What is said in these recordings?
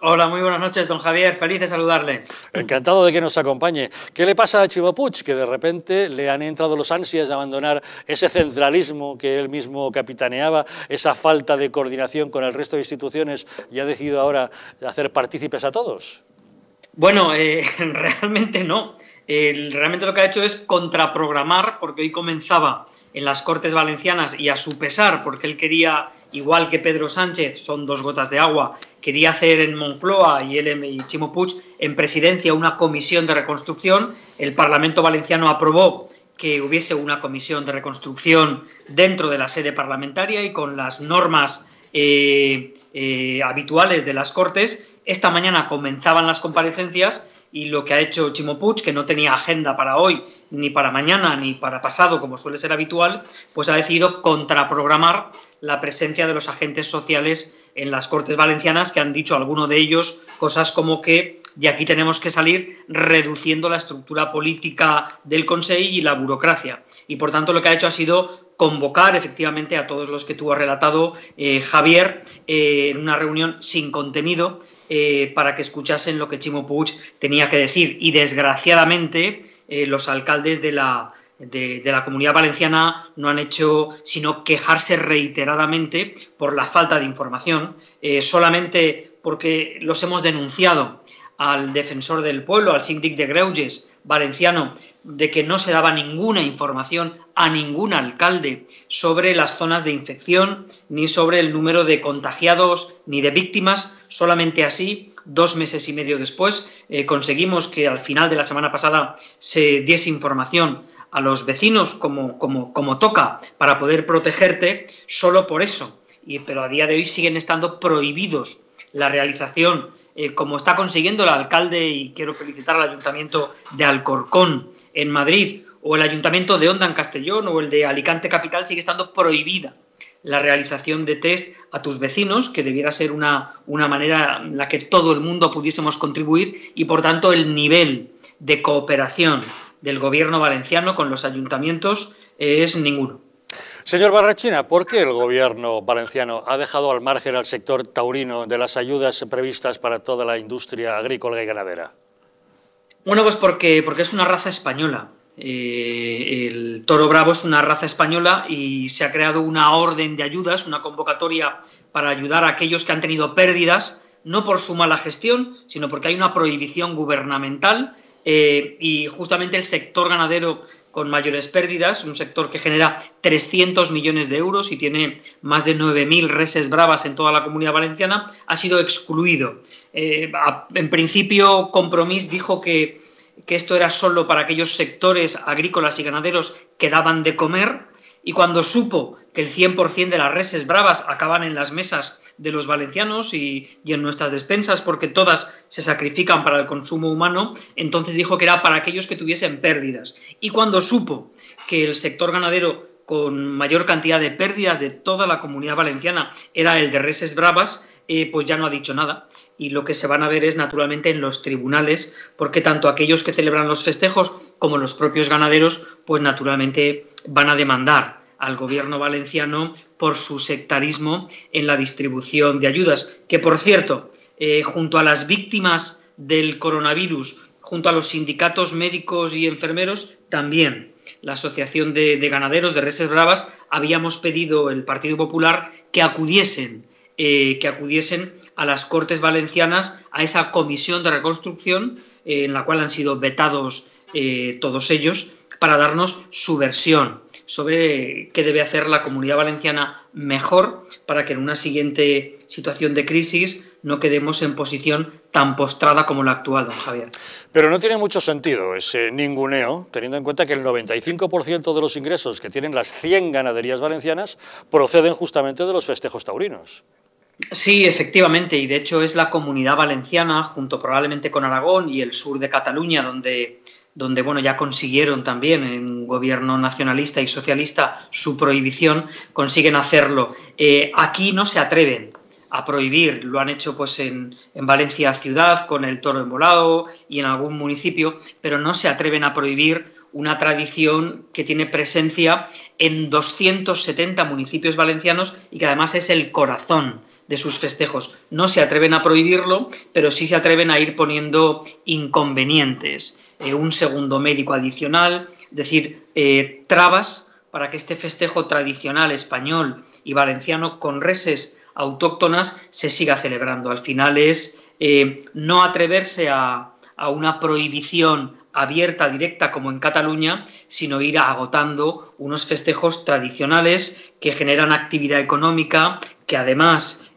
Hola, muy buenas noches, don Javier. Feliz de saludarle. Encantado de que nos acompañe. ¿Qué le pasa a Chimo Puig, que de repente le han entrado los ansias de abandonar ese centralismo que él mismo capitaneaba, esa falta de coordinación con el resto de instituciones, y ha decidido ahora hacer partícipes a todos? Bueno, realmente no. Realmente lo que ha hecho es contraprogramar, porque hoy comenzaba en las Cortes Valencianas y a su pesar, porque él quería, igual que Pedro Sánchez, son dos gotas de agua, quería hacer en Moncloa y él y Chimo Puig en presidencia una comisión de reconstrucción. El Parlamento valenciano aprobó que hubiese una comisión de reconstrucción dentro de la sede parlamentaria y con las normas habituales de las Cortes. Esta mañana comenzaban las comparecencias y lo que ha hecho Chimo Puig, que no tenía agenda para hoy, ni para mañana, ni para pasado, como suele ser habitual, pues ha decidido contraprogramar la presencia de los agentes sociales en las Cortes Valencianas, que han dicho alguno de ellos cosas como que de aquí tenemos que salir reduciendo la estructura política del Consell y la burocracia. Y por tanto lo que ha hecho ha sido convocar efectivamente a todos los que tú has relatado, Javier, en una reunión sin contenido para que escuchasen lo que Chimo Puig tenía que decir. Y desgraciadamente los alcaldes de la Comunidad Valenciana no han hecho sino quejarse reiteradamente por la falta de información, solamente porque los hemos denunciado al defensor del pueblo, al síndic de Greuges valenciano, de que no se daba ninguna información a ningún alcalde sobre las zonas de infección, ni sobre el número de contagiados, ni de víctimas. Solamente así, 2 meses y medio después, conseguimos que al final de la semana pasada se diese información a los vecinos como toca, para poder protegerte, solo por eso. Pero a día de hoy siguen estando prohibidos la realización, como está consiguiendo el alcalde, y quiero felicitar al Ayuntamiento de Alcorcón en Madrid, o el Ayuntamiento de Onda en Castellón, o el de Alicante Capital, sigue estando prohibida la realización de test a tus vecinos, que debiera ser una manera en la que todo el mundo pudiésemos contribuir, y por tanto el nivel de cooperación del gobierno valenciano con los ayuntamientos es ninguno. Señor Barrachina, ¿por qué el gobierno valenciano ha dejado al margen al sector taurino de las ayudas previstas para toda la industria agrícola y ganadera? Bueno, pues porque es una raza española. El toro bravo es una raza española y se ha creado una orden de ayudas, una convocatoria para ayudar a aquellos que han tenido pérdidas, no por su mala gestión, sino porque hay una prohibición gubernamental. Y justamente el sector ganadero con mayores pérdidas, un sector que genera 300 millones de euros y tiene más de 9.000 reses bravas en toda la Comunidad Valenciana, ha sido excluido. En principio, Compromís dijo que esto era solo para aquellos sectores agrícolas y ganaderos que daban de comer, y cuando supo que el 100% de las reses bravas acaban en las mesas de los valencianos y en nuestras despensas, porque todas se sacrifican para el consumo humano, entonces dijo que era para aquellos que tuviesen pérdidas. Y cuando supo que el sector ganadero con mayor cantidad de pérdidas de toda la Comunidad Valenciana era el de reses bravas, pues ya no ha dicho nada. Y lo que se van a ver es, naturalmente, en los tribunales, porque tanto aquellos que celebran los festejos como los propios ganaderos, pues naturalmente van a demandar al gobierno valenciano por su sectarismo en la distribución de ayudas, que por cierto, junto a las víctimas del coronavirus, junto a los sindicatos médicos y enfermeros, también la Asociación de Ganaderos de Reses Bravas, habíamos pedido el Partido Popular que acudiesen a las Cortes Valencianas, a esa comisión de reconstrucción, en la cual han sido vetados todos ellos, para darnos su versión sobre qué debe hacer la Comunidad Valenciana mejor para que en una siguiente situación de crisis no quedemos en posición tan postrada como la actual, don Javier. Pero no tiene mucho sentido ese ninguneo, teniendo en cuenta que el 95% de los ingresos que tienen las 100 ganaderías valencianas proceden justamente de los festejos taurinos. Sí, efectivamente, y de hecho es la Comunidad Valenciana, junto probablemente con Aragón y el sur de Cataluña, donde bueno, ya consiguieron también en un gobierno nacionalista y socialista su prohibición, consiguen hacerlo. Aquí no se atreven a prohibir, lo han hecho pues en Valencia ciudad con el toro embolado y en algún municipio, pero no se atreven a prohibir una tradición que tiene presencia en 270 municipios valencianos y que además es el corazón de sus festejos. No se atreven a prohibirlo, pero sí se atreven a ir poniendo inconvenientes. Un segundo médico adicional, es decir, trabas para que este festejo tradicional español y valenciano con reses autóctonas se siga celebrando. Al final es no atreverse a una prohibición abierta, directa, como en Cataluña, sino ir agotando unos festejos tradicionales que generan actividad económica, que además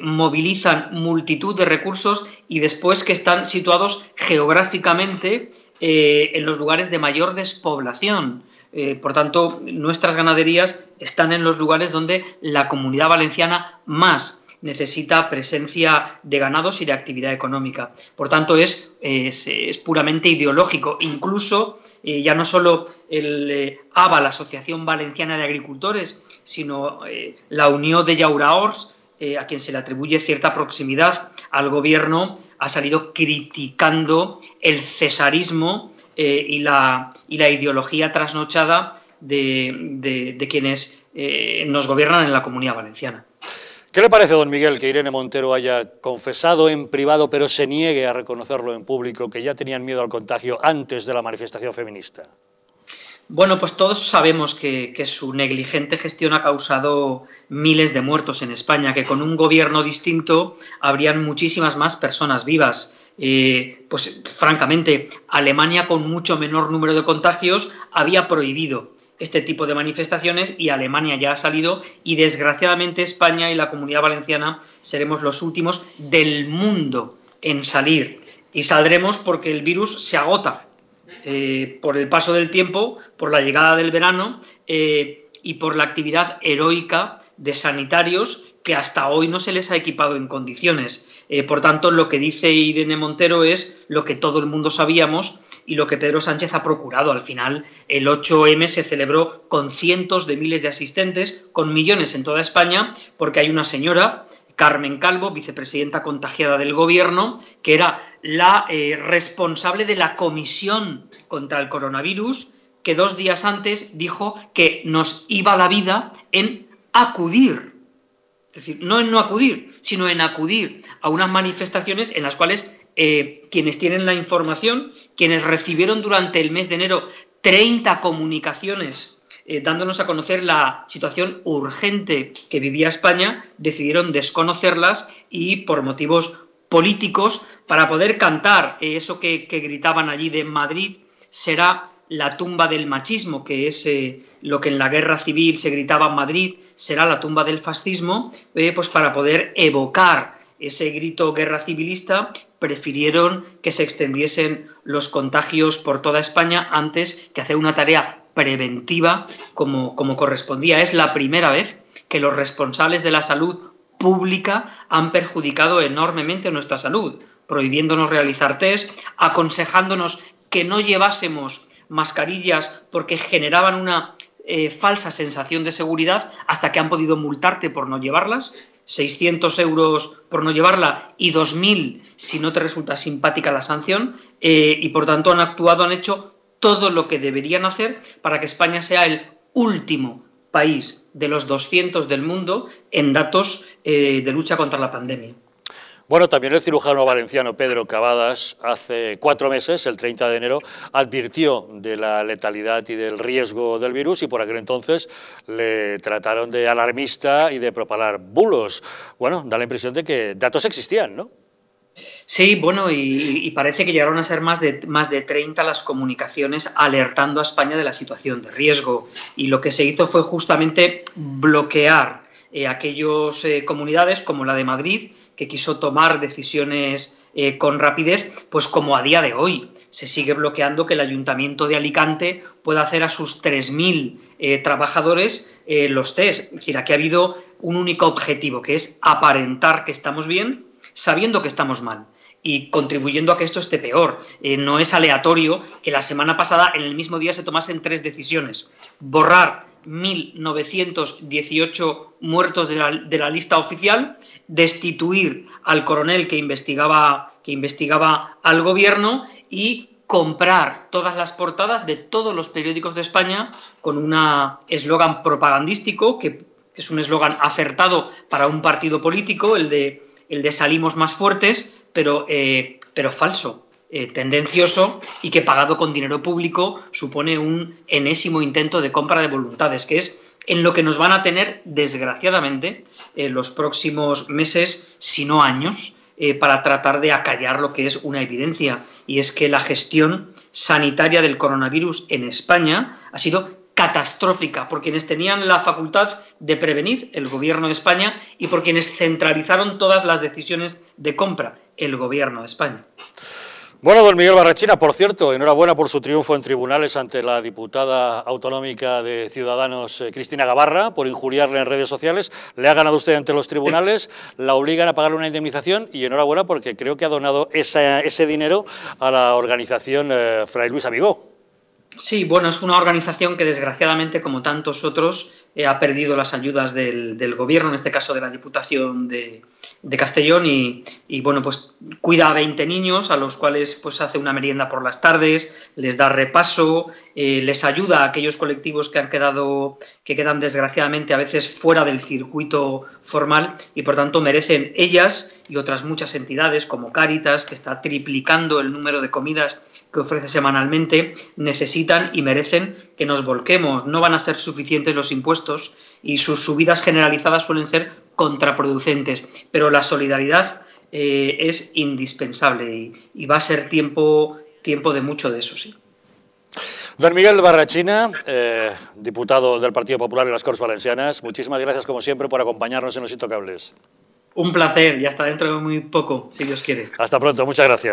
movilizan multitud de recursos y después que están situados geográficamente en los lugares de mayor despoblación. Por tanto, nuestras ganaderías están en los lugares donde la Comunidad Valenciana más necesita presencia de ganados y de actividad económica. Por tanto, es puramente ideológico. Incluso ya no solo AVA, la Asociación Valenciana de Agricultores, sino la Unión de Llauraors, a quien se le atribuye cierta proximidad al gobierno, ha salido criticando el cesarismo y la ideología trasnochada de quienes nos gobiernan en la Comunidad Valenciana. ¿Qué le parece, don Miguel, que Irene Montero haya confesado en privado, pero se niegue a reconocerlo en público, que ya tenían miedo al contagio antes de la manifestación feminista? Bueno, pues todos sabemos que su negligente gestión ha causado miles de muertos en España, que con un gobierno distinto habrían muchísimas más personas vivas. Pues francamente, Alemania, con mucho menor número de contagios, había prohibido este tipo de manifestaciones y Alemania ya ha salido, y desgraciadamente España y la Comunidad Valenciana seremos los últimos del mundo en salir, y saldremos porque el virus se agota por el paso del tiempo, por la llegada del verano y por la actividad heroica de sanitarios que hasta hoy no se les ha equipado en condiciones. Por tanto, lo que dice Irene Montero es lo que todo el mundo sabíamos y lo que Pedro Sánchez ha procurado. Al final, el 8M se celebró con cientos de miles de asistentes, con millones en toda España, porque hay una señora, Carmen Calvo, vicepresidenta contagiada del gobierno, que era la responsable de la comisión contra el coronavirus, que 2 días antes dijo que nos iba la vida en acudir. Es decir, no en no acudir, sino en acudir a unas manifestaciones en las cuales quienes tienen la información, quienes recibieron durante el mes de enero 30 comunicaciones dándonos a conocer la situación urgente que vivía España, decidieron desconocerlas y por motivos políticos, para poder cantar eso que gritaban allí de Madrid será la tumba del machismo, que es lo que en la guerra civil se gritaba en Madrid, será la tumba del fascismo, pues para poder evocar ese grito guerra civilista, prefirieron que se extendiesen los contagios por toda España antes que hacer una tarea preventiva como correspondía. Es la primera vez que los responsables de la salud pública han perjudicado enormemente nuestra salud, prohibiéndonos realizar test, aconsejándonos que no llevásemos mascarillas porque generaban una falsa sensación de seguridad, hasta que han podido multarte por no llevarlas, 600 euros por no llevarla y 2.000 si no te resulta simpática la sanción, y por tanto han actuado, han hecho todo lo que deberían hacer para que España sea el último país de los 200 del mundo en datos de lucha contra la pandemia. Bueno, también el cirujano valenciano Pedro Cavadas hace 4 meses, el 30 de enero, advirtió de la letalidad y del riesgo del virus, y por aquel entonces le trataron de alarmista y de propalar bulos. Bueno, da la impresión de que datos existían, ¿no? Sí, bueno, y parece que llegaron a ser más de 30 las comunicaciones alertando a España de la situación de riesgo, y lo que se hizo fue justamente bloquear aquellas comunidades como la de Madrid, que quiso tomar decisiones con rapidez, pues como a día de hoy se sigue bloqueando que el Ayuntamiento de Alicante pueda hacer a sus 3.000 trabajadores los test. Es decir, aquí ha habido un único objetivo, que es aparentar que estamos bien, sabiendo que estamos mal y contribuyendo a que esto esté peor. No es aleatorio que la semana pasada, en el mismo día, se tomasen 3 decisiones. Borrar 1.918 muertos de la lista oficial, destituir al coronel que investigaba al gobierno y comprar todas las portadas de todos los periódicos de España con un eslogan propagandístico que que es un eslogan acertado para un partido político, el de salimos más fuertes, pero falso, tendencioso y que pagado con dinero público supone un enésimo intento de compra de voluntades, que es en lo que nos van a tener, desgraciadamente, los próximos meses, si no años, para tratar de acallar lo que es una evidencia, y es que la gestión sanitaria del coronavirus en España ha sido catastrófica por quienes tenían la facultad de prevenir, el Gobierno de España, y por quienes centralizaron todas las decisiones de compra, el Gobierno de España. Bueno, don Miguel Barrachina, por cierto, enhorabuena por su triunfo en tribunales ante la diputada autonómica de Ciudadanos, Cristina Gavarra, por injuriarle en redes sociales. Le ha ganado usted ante los tribunales, la obligan a pagarle una indemnización y enhorabuena porque creo que ha donado ese dinero a la organización Fray Luis Amigo. Sí, bueno, es una organización que desgraciadamente, como tantos otros, ha perdido las ayudas del Gobierno, en este caso de la Diputación de Castellón, y bueno, pues cuida a 20 niños a los cuales pues hace una merienda por las tardes, les da repaso, les ayuda a aquellos colectivos que quedan desgraciadamente a veces fuera del circuito formal y por tanto merecen ellas y otras muchas entidades como Cáritas, que está triplicando el número de comidas que ofrece semanalmente, necesitan y merecen que nos volquemos. No van a ser suficientes los impuestos y sus subidas generalizadas suelen ser contraproducentes, pero la solidaridad es indispensable y va a ser tiempo de mucho de eso, sí. Don Miguel Barrachina, diputado del Partido Popular en las Corts Valencianas, muchísimas gracias como siempre por acompañarnos en Los Intocables. Un placer y hasta dentro de muy poco, si Dios quiere. Hasta pronto, muchas gracias.